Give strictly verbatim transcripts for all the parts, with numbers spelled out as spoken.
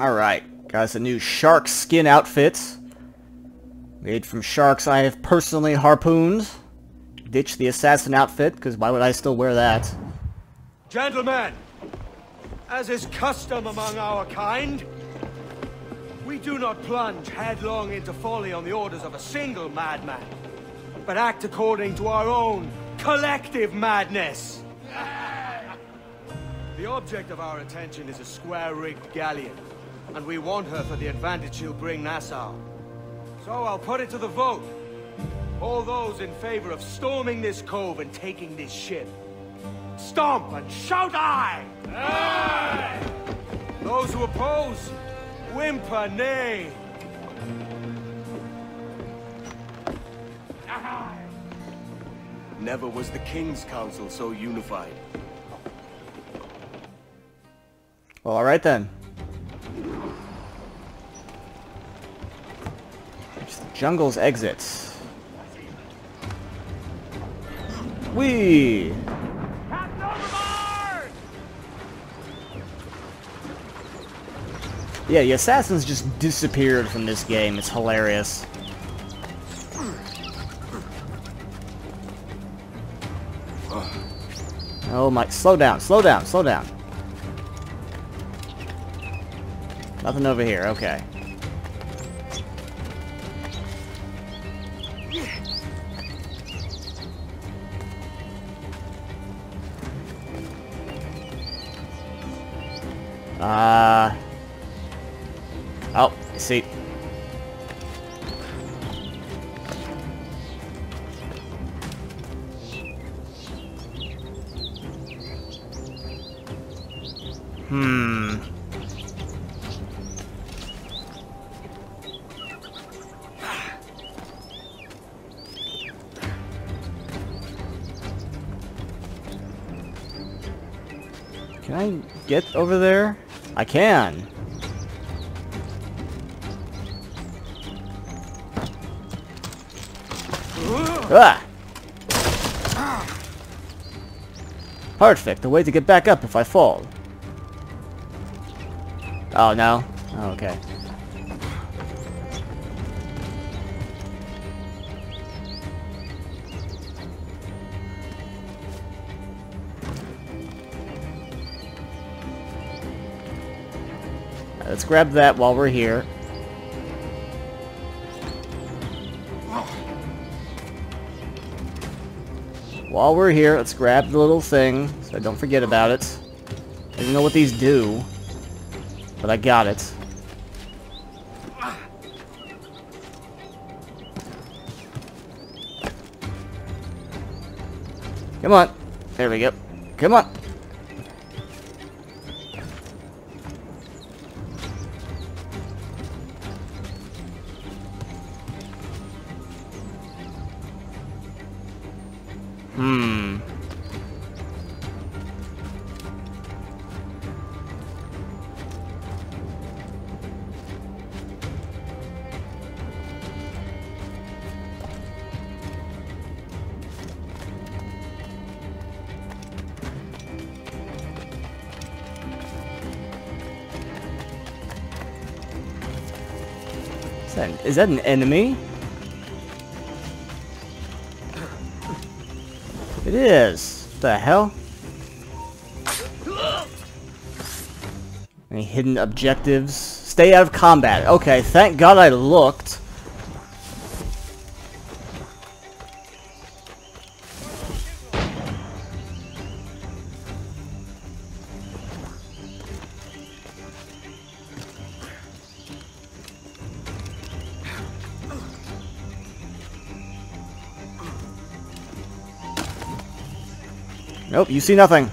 Alright, got us a new shark skin outfit. Made from sharks I have personally harpooned. Ditch the assassin outfit, because why would I still wear that? Gentlemen, as is custom among our kind, we do not plunge headlong into folly on the orders of a single madman, but act according to our own collective madness. The object of our attention is a square-rigged galleon, and we want her for the advantage she'll bring Nassau. So I'll put it to the vote. All those in favor of storming this cove and taking this ship, stomp and shout aye! Aye! Those who oppose, whimper nay! Aye. Never was the King's Council so unified. Well, all right then. It's the jungle's exits. Whee! Captain overboard! Yeah, the assassins just disappeared from this game. It's hilarious. Oh my, slow down, slow down, slow down. Nothing over here, okay. Uh... Oh, I see. Hmm... Can I get over there? I can. Ah. Perfect. A way to get back up if I fall. Oh no. Oh, okay. Let's grab that while we're here. While we're here, let's grab the little thing so I don't forget about it. I don't know what these do, but I got it. Come on. There we go. Come on. Hmm. Is that, is that an enemy? It is. What the hell? Any hidden objectives? Stay out of combat. Okay, thank God I looked. Nope, you see nothing.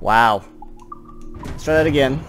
Wow. Let's try that again.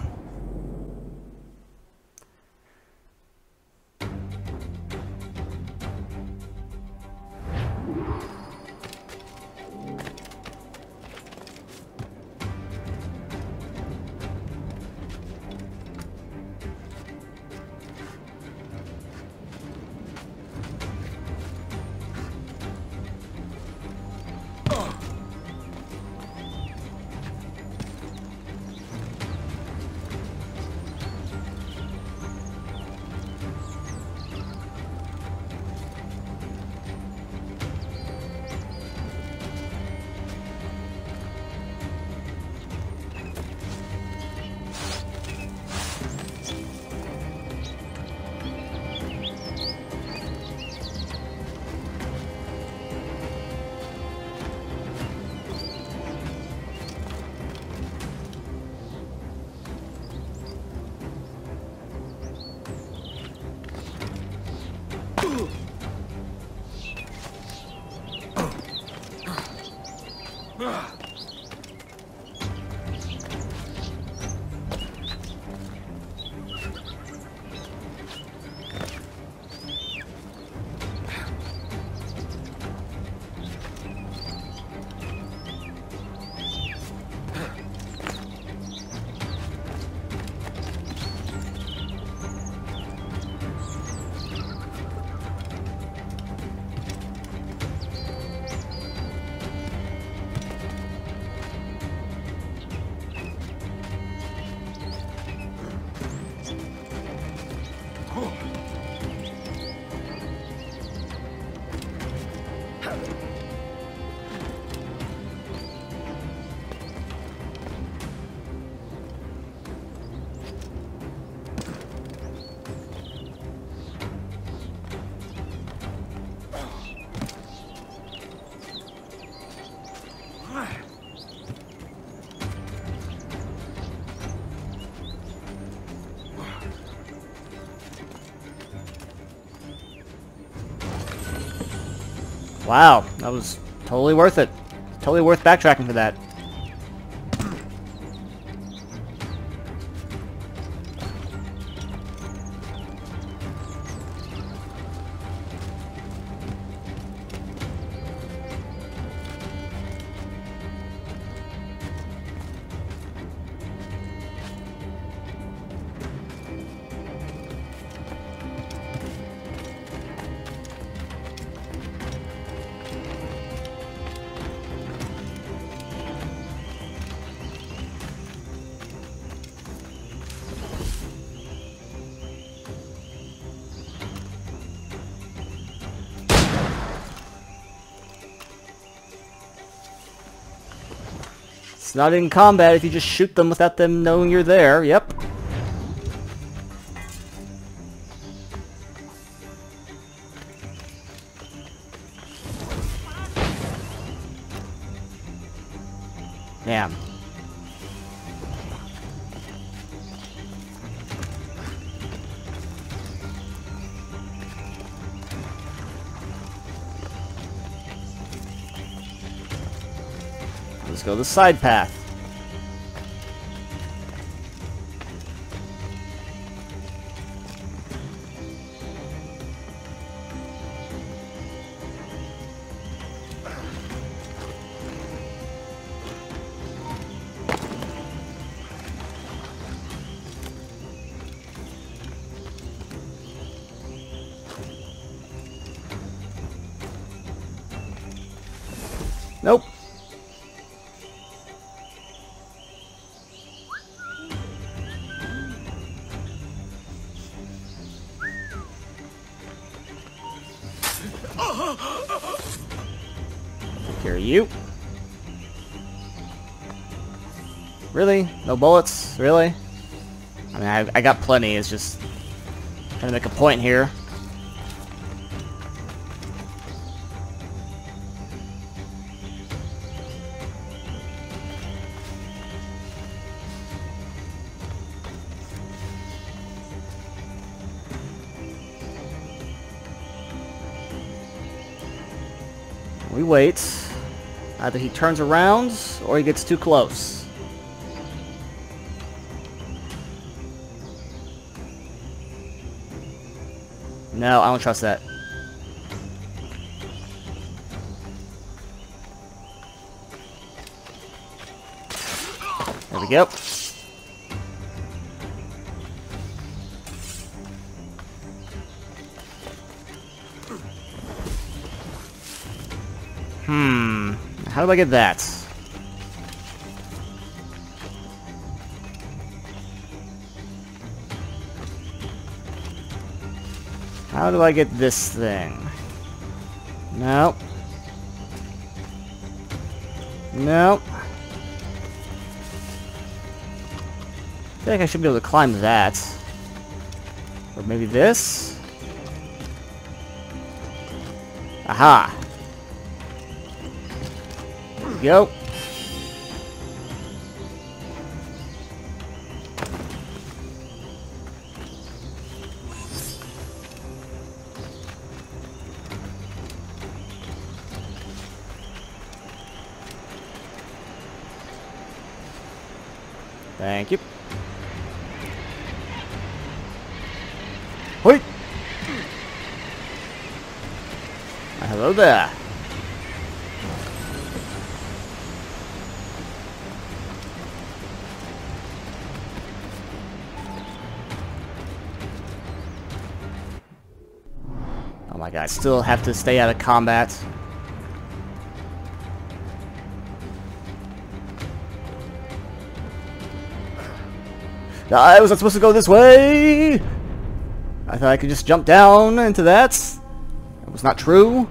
Wow, that was totally worth it. Totally worth backtracking for that. It's not in combat if you just shoot them without them knowing you're there. Yep. Damn. Let's go the side path. Nope. You. Really? No bullets? Really? I mean, I, I got plenty. It's just trying to make a point here. We wait. Either he turns around, or he gets too close. No, I don't trust that. There we go. Hmm. How do I get that? How do I get this thing? Nope. Nope. I feel like I should be able to climb that. Or maybe this? Aha! Go. Thank you. Wait. Hello there. I still have to stay out of combat. I was not supposed to go this way! I thought I could just jump down into that. That was not true.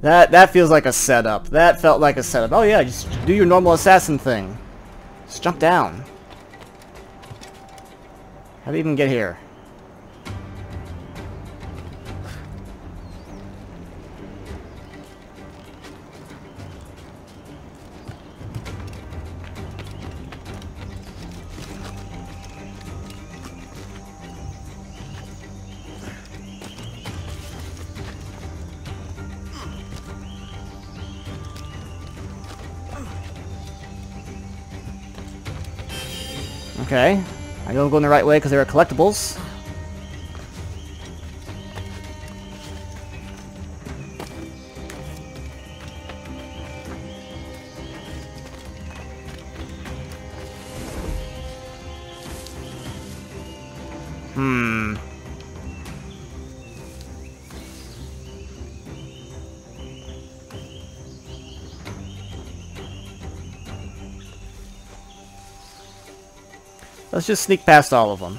That that feels like a setup. That felt like a setup. Oh yeah, just do your normal assassin thing. Just jump down. How do you even get here? Okay. I don't go in the right way because they were collectibles. Hmm. Let's just sneak past all of them.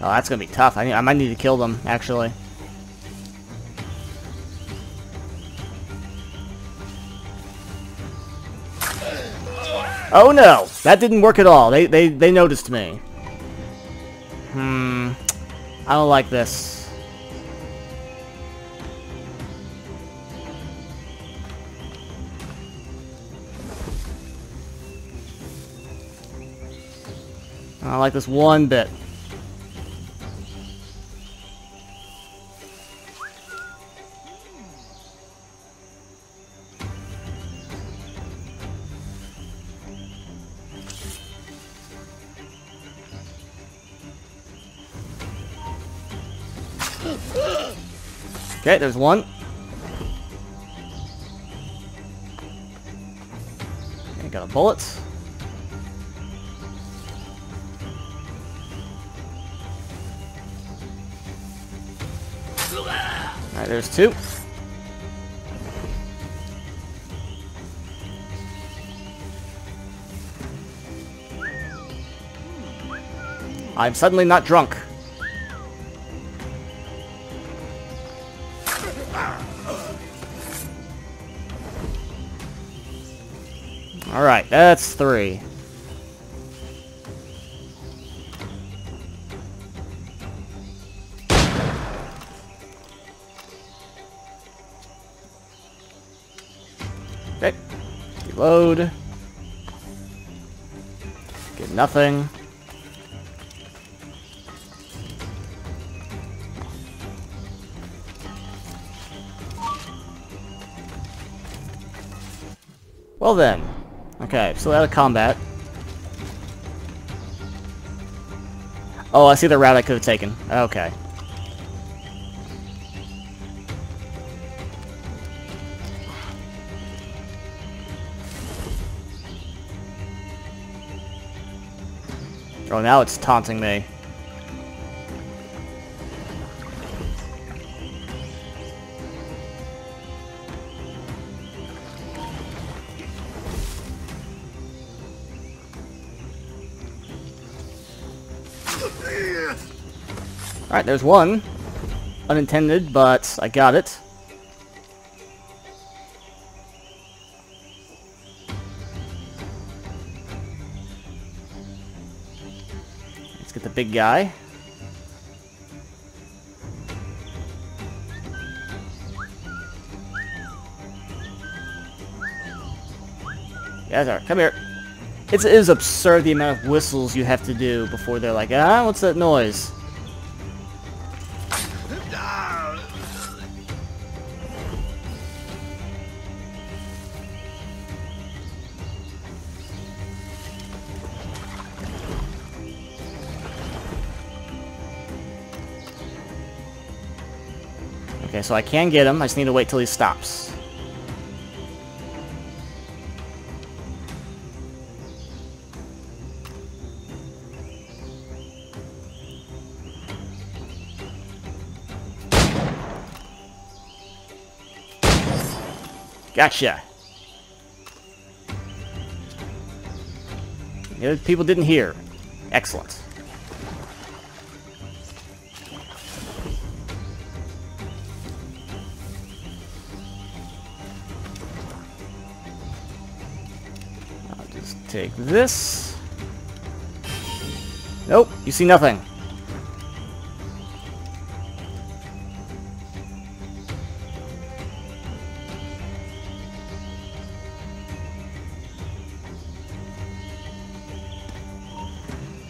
Oh, that's gonna be tough. I, need, I might need to kill them, actually. Oh no! That didn't work at all. They, they, they noticed me. Hmm. I don't like this. I don't like this one bit. Okay, there's one. Okay, got a bullet. Alright, there's two. I'm suddenly not drunk. Alright, that's three. Okay. Reload. Get nothing. Well then. Okay, still out of combat. Oh, I see the route I could have taken. Okay. Oh, now it's taunting me. Alright, there's one. Unintended, but I got it. Let's get the big guy. Guys, alright, come here. It's, it is absurd the amount of whistles you have to do before they're like, ah, what's that noise? Okay, so I can get him. I just need to wait till he stops. Gotcha. The other people didn't hear. Excellent. I'll just take this. Nope, you see nothing.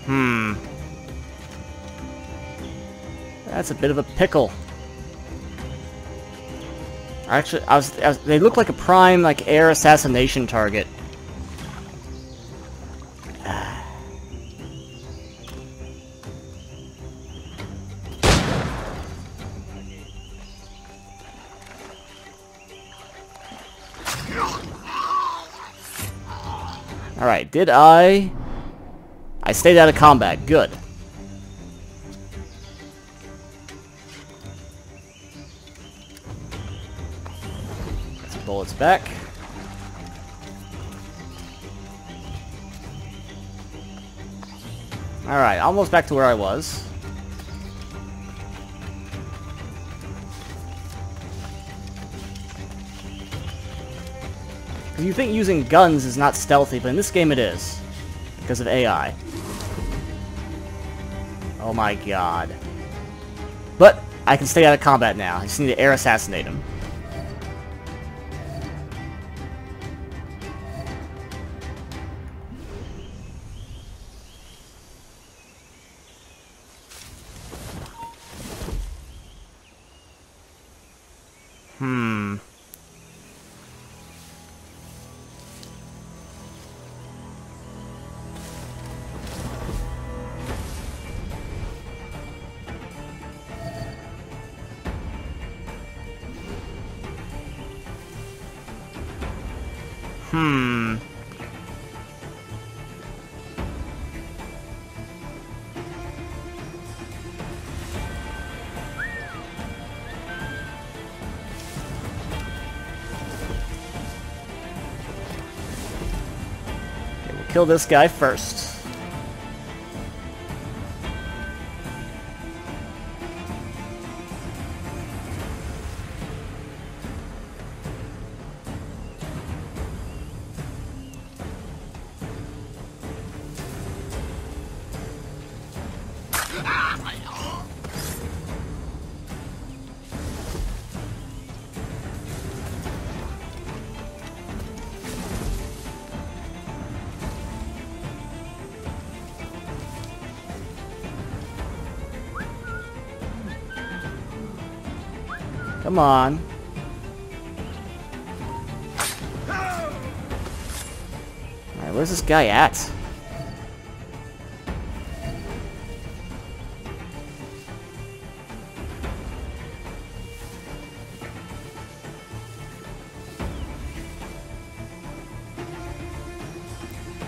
Hmm. That's a bit of a pickle. Actually, I was, I was, they look like a prime, like, air assassination target. Alright, did I... I stayed out of combat. Good. Bullets back. Alright, almost back to where I was. You think using guns is not stealthy, but in this game it is. Because of A I. Oh my god. But I can stay out of combat now. I just need to air assassinate him. Hmm. Hmm. Kill this guy first. Come on. Alright, where's this guy at?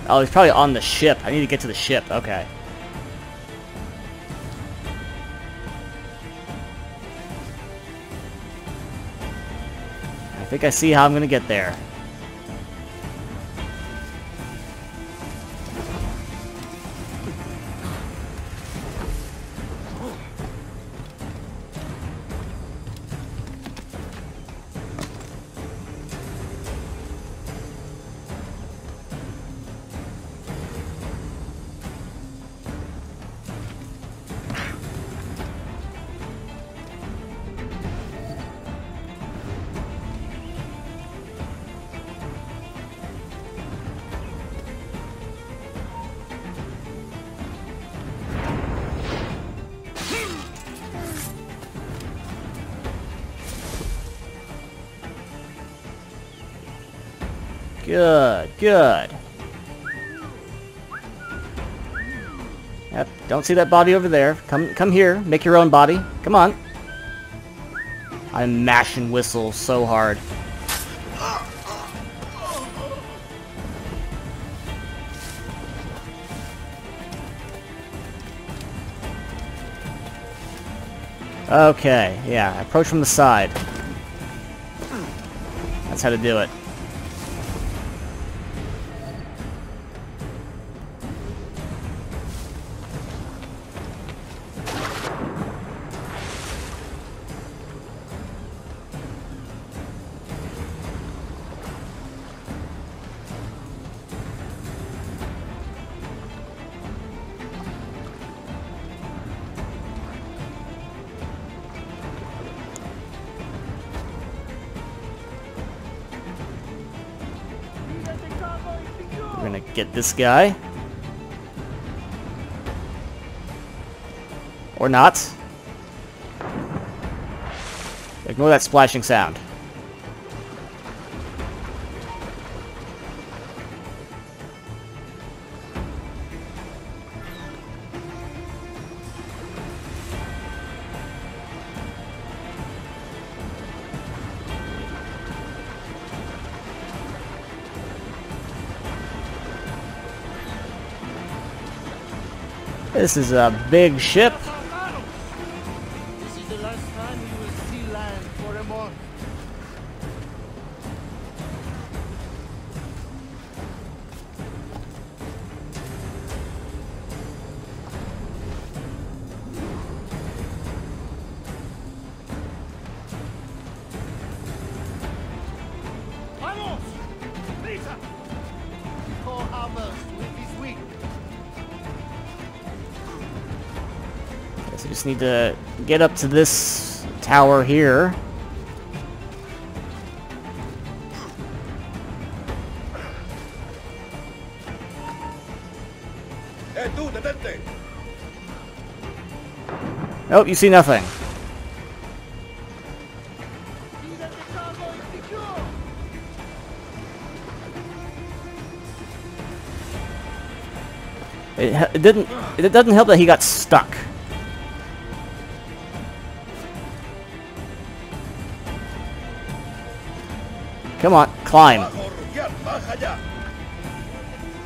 Oh, he's probably on the ship. I need to get to the ship. Okay. I think I see how I'm gonna get there. Good, good. Yep, don't see that body over there. Come come here, make your own body. Come on. I'm mashing whistles so hard. Okay, yeah, approach from the side. That's how to do it. We're gonna get this guy. Or not. Ignore that splashing sound. This is a big ship. This is the last time you will see land forevermore. Vamos! Lisa! Before Harvest will be weak. So we just need to get up to this tower here. Nope, you see nothing. It, it didn't. It doesn't help that he got stuck. Come on, climb.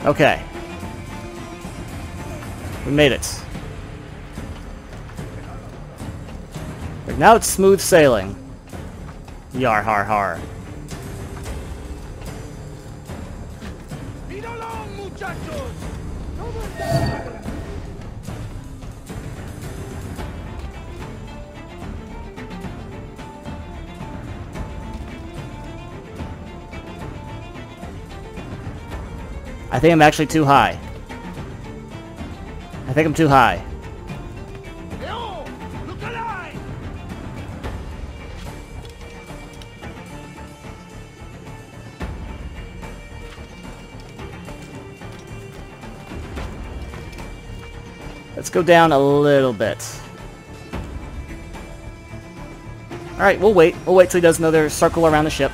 Okay. We made it. But now it's smooth sailing. Yar har har. I think I'm actually too high. I think I'm too high. Yo, look alive! Let's go down a little bit. Alright, we'll wait. We'll wait till he does another circle around the ship.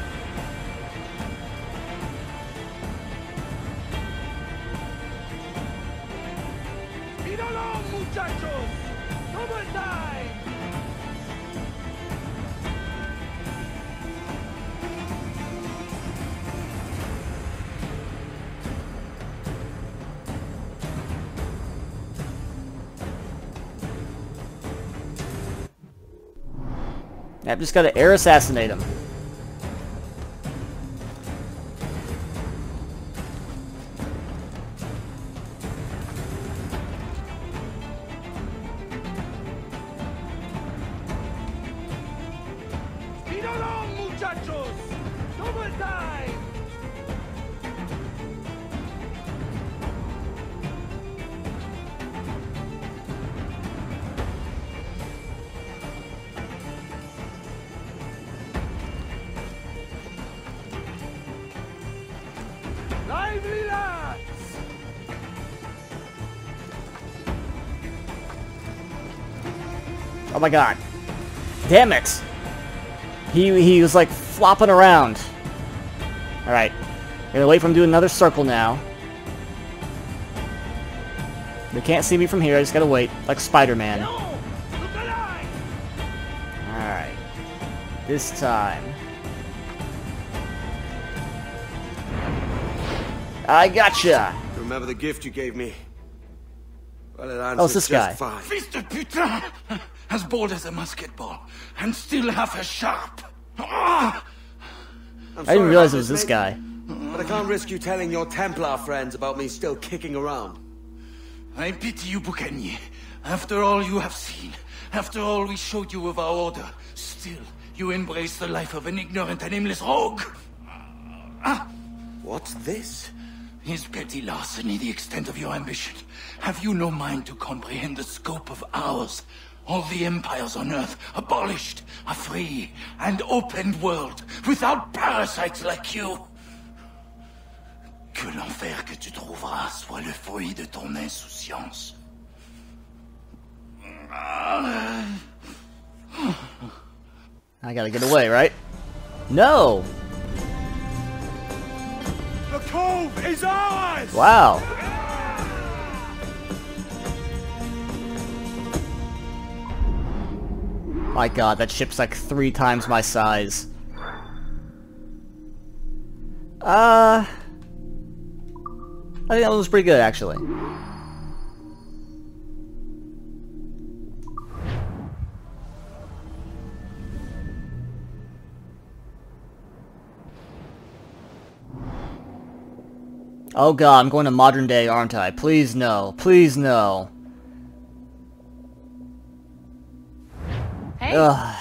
I've just got to air assassinate him. Speed along, muchachos! Double time! Oh my god. Damn it. He he was like flopping around. Alright. Gonna wait for him to do another circle now. They can't see me from here, I just gotta wait. Like Spider-Man. Alright. This time. I gotcha! Remember the gift you gave me? Well, it answers oh, this just guy. Fine. Fils de putain! As bold as a musket ball, and still half as sharp! I didn't realize it was this guy. But I can't risk you telling your Templar friends about me still kicking around. I pity you, Boucanier. After all you have seen, after all we showed you of our order, still, you embrace the life of an ignorant and aimless rogue! Ah. What's this? His petty larceny, the extent of your ambition. Have you no mind to comprehend the scope of ours? All the empires on Earth abolished, a free and open world, without parasites like you. Que l'enfer que tu trouveras soit le fruit de ton insouciance. I gotta get away, right? No! The cove is ours! Wow! My god, that ship's like three times my size. Uh... I think that was pretty good, actually. Oh god, I'm going to modern day, aren't I? Please no. Please no. Hey. Ugh.